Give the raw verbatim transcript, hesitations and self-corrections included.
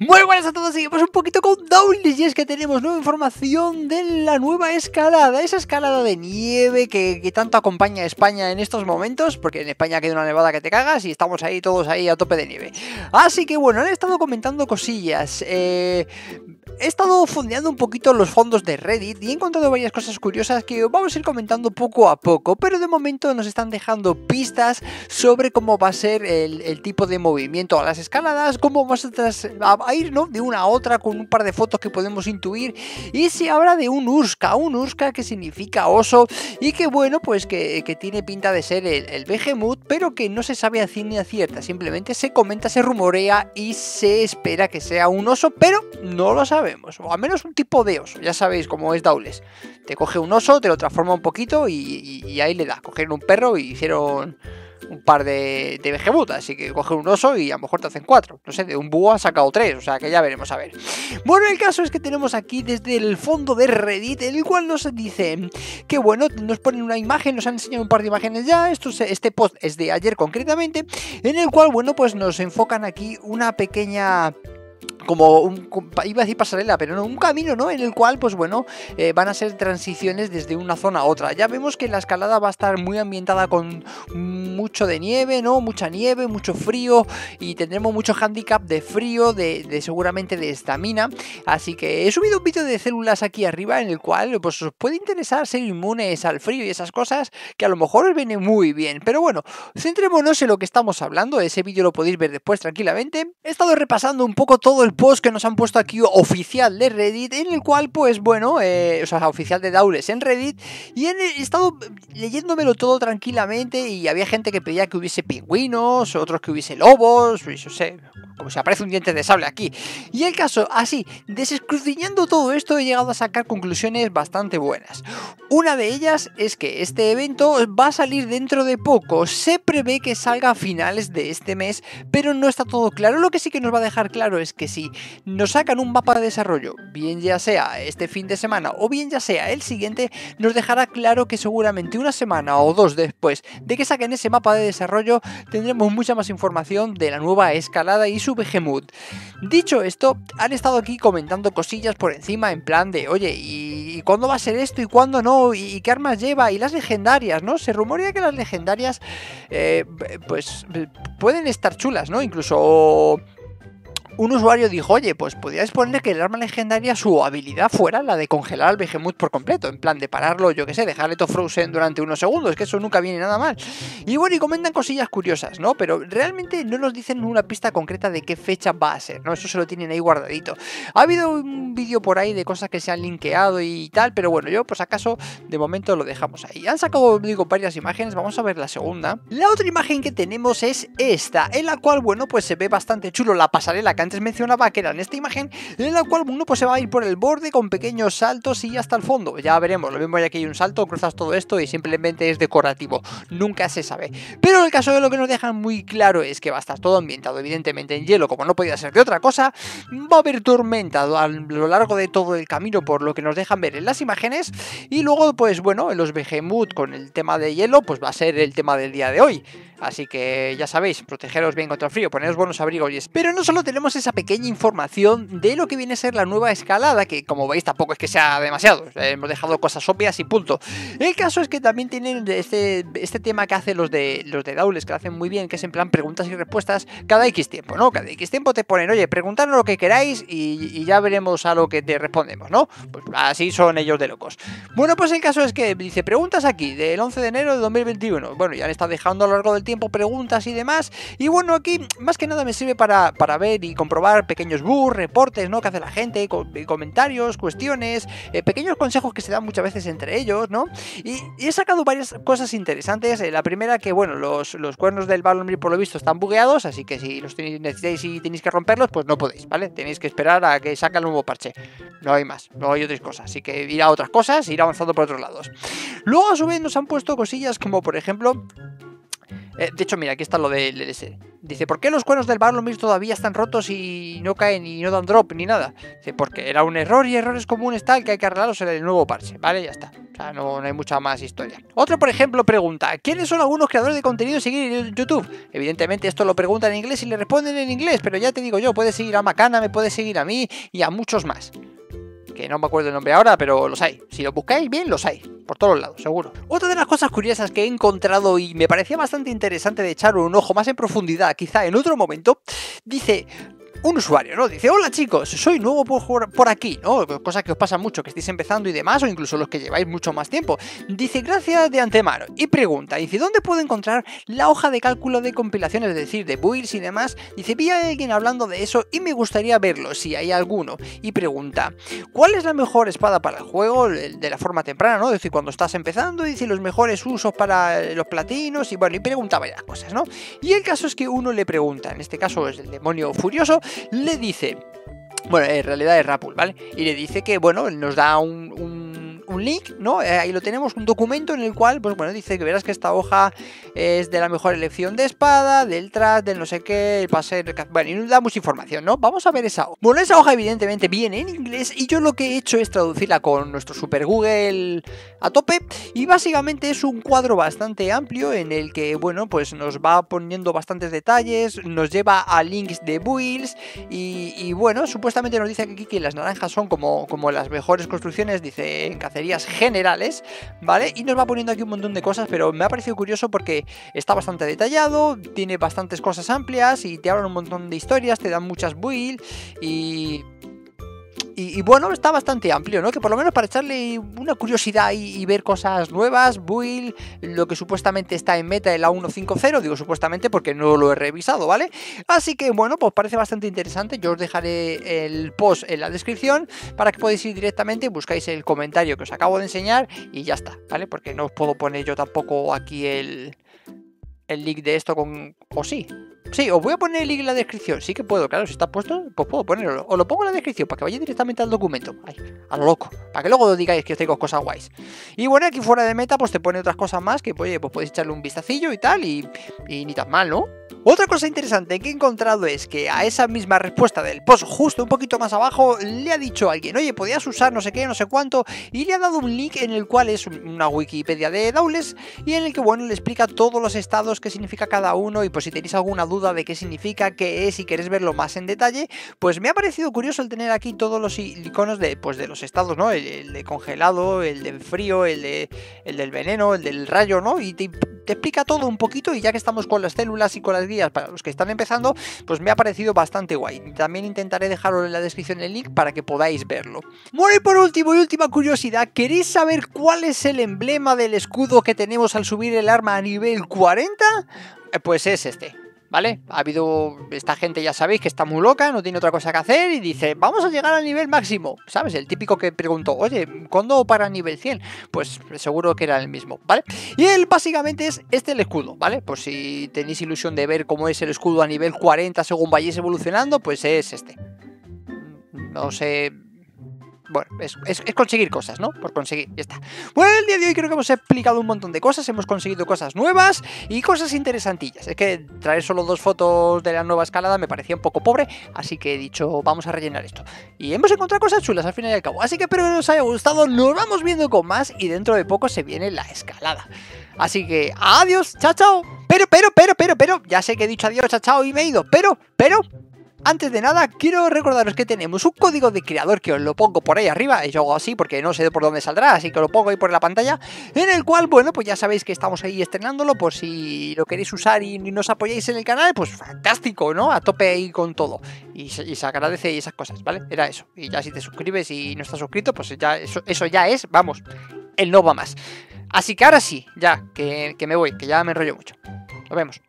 Muy buenas a todos, seguimos un poquito con Dowlis y es que tenemos nueva información de la nueva escalada, esa escalada de nieve que, que tanto acompaña a España en estos momentos, porque en España queda una nevada que te cagas y estamos ahí todos ahí a tope de nieve. Así que bueno, han estado comentando cosillas, eh, he estado fondeando un poquito los fondos de Reddit y he encontrado varias cosas curiosas que vamos a ir comentando poco a poco, pero de momento nos están dejando pistas sobre cómo va a ser el, el tipo de movimiento a las escaladas, cómo vas a tras, a, a ir, ¿no?, de una a otra con un par de fotos que podemos intuir, y se habla de un Urska, un Urska que significa oso y que bueno, pues que, que tiene pinta de ser el, el Behemoth, pero que no se sabe a ciencia cierta, simplemente se comenta, se rumorea y se espera que sea un oso, pero no lo sabemos, o al menos un tipo de oso, ya sabéis cómo es Dowles, te coge un oso, te lo transforma un poquito y, y, y ahí le da, cogieron un perro y hicieron un par de, de Behemoth, así que coge un oso y a lo mejor te hacen cuatro, no sé, de un búho han sacado tres, o sea que ya veremos a ver. Bueno, el caso es que tenemos aquí desde el fondo de Reddit, el cual nos dicen que bueno, nos ponen una imagen, nos han enseñado un par de imágenes ya, esto es, este post es de ayer concretamente, en el cual bueno, pues nos enfocan aquí una pequeña, como un, iba a decir pasarela, pero no, un camino, ¿no?, en el cual, pues bueno, eh, van a ser transiciones desde una zona a otra. Ya vemos que la escalada va a estar muy ambientada con mucho de nieve, ¿no?, mucha nieve, mucho frío, y tendremos mucho handicap de frío, de, de seguramente de estamina, así que he subido un vídeo de células aquí arriba, en el cual, pues os puede interesar ser inmunes al frío y esas cosas, que a lo mejor os viene muy bien, pero bueno, centrémonos en lo que estamos hablando, ese vídeo lo podéis ver después tranquilamente. He estado repasando un poco todo el post que nos han puesto aquí oficial de Reddit, en el cual pues bueno, eh, o sea, oficial de Dowles en Reddit, y he estado leyéndomelo todo tranquilamente y había gente que pedía que hubiese pingüinos, otros que hubiese lobos, y yo sé, como si aparece un diente de sable aquí, y el caso, así, desescrutinando todo esto, he llegado a sacar conclusiones bastante buenas. Una de ellas es que este evento va a salir dentro de poco, se prevé que salga a finales de este mes, pero no está todo claro. Lo que sí que nos va a dejar claro es que si nos sacan un mapa de desarrollo, bien ya sea este fin de semana o bien ya sea el siguiente, nos dejará claro que seguramente una semana o dos después de que saquen ese mapa de desarrollo tendremos mucha más información de la nueva escalada y su Behemoth. Dicho esto, han estado aquí comentando cosillas por encima en plan de, oye, ¿y cuándo va a ser esto? ¿Y cuándo no? ¿Y qué armas lleva? ¿Y las legendarias? ¿No? Se rumorea que las legendarias eh, pues pueden estar chulas, ¿no? Incluso un usuario dijo, oye, pues podíais poner que el arma legendaria, su habilidad fuera la de congelar al Behemoth por completo, en plan de pararlo, yo que sé, dejarle todo frozen durante unos segundos, que eso nunca viene nada mal. Y bueno, y comentan cosillas curiosas, ¿no? Pero realmente no nos dicen una pista concreta de qué fecha va a ser, ¿no? Eso se lo tienen ahí guardadito. Ha habido un vídeo por ahí de cosas que se han linkeado y tal, pero bueno, yo pues acaso de momento lo dejamos ahí. Han sacado, digo, varias imágenes, vamos a ver la segunda. La otra imagen que tenemos es esta, en la cual, bueno, pues se ve bastante chulo la pasarela que han antes mencionaba, que era en esta imagen, en la cual uno pues se va a ir por el borde con pequeños saltos y hasta el fondo, ya veremos, lo mismo ya que hay un salto, cruzas todo esto y simplemente es decorativo, nunca se sabe, pero en el caso de lo que nos dejan muy claro es que va a estar todo ambientado evidentemente en hielo, como no podía ser de otra cosa, va a haber tormenta a lo largo de todo el camino por lo que nos dejan ver en las imágenes, y luego pues bueno, los Behemoth con el tema de hielo pues va a ser el tema del día de hoy, así que ya sabéis, protegeros bien contra el frío, poneros buenos abrigos, y pero no solo tenemos esa pequeña información de lo que viene a ser la nueva escalada, que como veis tampoco es que sea demasiado, hemos dejado cosas obvias y punto. El caso es que también tienen este, este tema que hacen los de los de Dowles, que lo hacen muy bien, que es en plan preguntas y respuestas cada X tiempo, ¿no? Cada X tiempo te ponen, oye, preguntadnos lo que queráis y, y ya veremos a lo que te respondemos, ¿no? Pues así son ellos de locos. Bueno, pues el caso es que dice, preguntas aquí, del once de enero de dos mil veintiuno. Bueno, ya han estado dejando a lo largo del tiempo preguntas y demás, y bueno, aquí más que nada me sirve para, para ver y comprobar pequeños bugs, reportes, ¿no?, que hace la gente, co comentarios, cuestiones, eh, pequeños consejos que se dan muchas veces entre ellos, ¿no? Y, y he sacado varias cosas interesantes. Eh, la primera que, bueno, los, los cuernos del Balonbril por lo visto están bugueados, así que si los tenéis, necesitáis y tenéis que romperlos, pues no podéis, ¿vale? Tenéis que esperar a que saque el nuevo parche. No hay más, no hay otras cosas, así que ir a otras cosas, ir avanzando por otros lados. Luego a su vez nos han puesto cosillas como, por ejemplo, Eh, de hecho, mira, aquí está lo del L S. Dice, ¿por qué los cuernos del Barlomir todavía están rotos y no caen y no dan drop ni nada? Dice, porque era un error y errores comunes tal que hay que arreglarlos en el nuevo parche. Vale, ya está. O sea, no, no hay mucha más historia. Otro, por ejemplo, pregunta, ¿quiénes son algunos creadores de contenido seguir en YouTube? Evidentemente esto lo preguntan en inglés y le responden en inglés, pero ya te digo yo, puedes seguir a Macana, me puedes seguir a mí y a muchos más. Que no me acuerdo el nombre ahora, pero los hay. Si los buscáis bien, los hay. Por todos lados, seguro. Otra de las cosas curiosas que he encontrado y me parecía bastante interesante de echar un ojo más en profundidad, quizá en otro momento, dice... un usuario, ¿no? Dice, hola chicos, soy nuevo por, por aquí, ¿no? Cosa que os pasa mucho, que estéis empezando y demás, o incluso los que lleváis mucho más tiempo. Dice, gracias de antemano. Y pregunta, dice, ¿dónde puedo encontrar la hoja de cálculo de compilaciones, es decir, de builds y demás? Dice, vi a alguien hablando de eso y me gustaría verlo, si hay alguno. Y pregunta, ¿cuál es la mejor espada para el juego? De la forma temprana, ¿no? Dice, cuando estás empezando, dice, los mejores usos para los platinos, y bueno, y pregunta varias cosas, ¿no? Y el caso es que uno le pregunta, en este caso es el demonio furioso, le dice, bueno, en realidad es Rapul, ¿vale? Y le dice que, bueno, nos da un, un, un link, ¿no? Eh, ahí lo tenemos, un documento en el cual, pues bueno, dice que verás que esta hoja es de la mejor elección de espada, del tras, del no sé qué, el pase, bueno, y nos da mucha información, ¿no? Vamos a ver esa hoja. Bueno, esa hoja evidentemente viene en inglés y yo lo que he hecho es traducirla con nuestro Super Google a tope y básicamente es un cuadro bastante amplio en el que, bueno, pues nos va poniendo bastantes detalles, nos lleva a links de builds y, y bueno, supuestamente nos dice aquí que las naranjas son como, como las mejores construcciones, dice, en cacerías generales, ¿vale? Y nos va poniendo aquí un montón de cosas, pero me ha parecido curioso porque está bastante detallado, tiene bastantes cosas amplias y te hablan un montón de historias, te dan muchas builds y... Y, y bueno, está bastante amplio, ¿no? Que por lo menos para echarle una curiosidad y, y ver cosas nuevas, build, lo que supuestamente está en meta en la uno punto cinco punto cero, digo supuestamente porque no lo he revisado, ¿vale? Así que bueno, pues parece bastante interesante, yo os dejaré el post en la descripción para que podáis ir directamente, buscáis el comentario que os acabo de enseñar y ya está, ¿vale? Porque no os puedo poner yo tampoco aquí el... el link de esto con... o sí. Sí, os voy a poner el link en la descripción. Sí que puedo, claro, si está puesto, pues puedo ponerlo. Os lo pongo en la descripción para que vayáis directamente al documento. Ay, a lo loco. Para que luego os digáis que os tengo cosas guays. Y bueno, aquí fuera de meta, pues te pone otras cosas más que, oye, pues podéis echarle un vistacillo y tal. Y, y ni tan mal, ¿no? Otra cosa interesante que he encontrado es que a esa misma respuesta del post, justo un poquito más abajo, le ha dicho a alguien, oye, podías usar no sé qué, no sé cuánto, y le ha dado un link en el cual es una Wikipedia de Dowles, y en el que, bueno, le explica todos los estados, qué significa cada uno, y pues si tenéis alguna duda de qué significa, qué es, y queréis verlo más en detalle, pues me ha parecido curioso el tener aquí todos los iconos de, pues, de los estados, ¿no? El, el de congelado, el de frío, el, de, el del veneno, el del rayo, ¿no? Y te... te explica todo un poquito y ya que estamos con las células y con las guías para los que están empezando, pues me ha parecido bastante guay. También intentaré dejaros en la descripción el link para que podáis verlo. Bueno, y por último y última curiosidad, ¿queréis saber cuál es el emblema del escudo que tenemos al subir el arma a nivel cuarenta? Pues es este. ¿Vale? Ha habido... esta gente ya sabéis que está muy loca, no tiene otra cosa que hacer y dice, vamos a llegar al nivel máximo, ¿sabes? El típico que preguntó, oye, ¿cuándo para nivel cien? Pues seguro que era el mismo, ¿vale? Y él básicamente es este el escudo, ¿vale? Por si tenéis ilusión de ver cómo es el escudo a nivel cuarenta según vayáis evolucionando, pues es este. No sé... Bueno, es, es, es conseguir cosas, ¿no? Por conseguir, ya está. Bueno, el día de hoy creo que hemos explicado un montón de cosas, hemos conseguido cosas nuevas y cosas interesantillas. Es que traer solo dos fotos de la nueva escalada me parecía un poco pobre, así que he dicho, vamos a rellenar esto. Y hemos encontrado cosas chulas al final y al cabo, así que espero que os haya gustado, nos vamos viendo con más y dentro de poco se viene la escalada. Así que, adiós, chao, chao. Pero, pero, pero, pero, pero, ya sé que he dicho adiós, chao, chao y me he ido, pero, pero... antes de nada, quiero recordaros que tenemos un código de creador que os lo pongo por ahí arriba, y yo hago así porque no sé por dónde saldrá, así que lo pongo ahí por la pantalla, en el cual, bueno, pues ya sabéis que estamos ahí estrenándolo, por si lo queréis usar y nos apoyáis en el canal, pues fantástico, ¿no? A tope ahí con todo, y se, y se agradece y esas cosas, ¿vale? Era eso, y ya si te suscribes y no estás suscrito, pues ya eso, eso ya es, vamos, el no va más. Así que ahora sí, ya, que, que me voy, que ya me enrollo mucho. Nos vemos.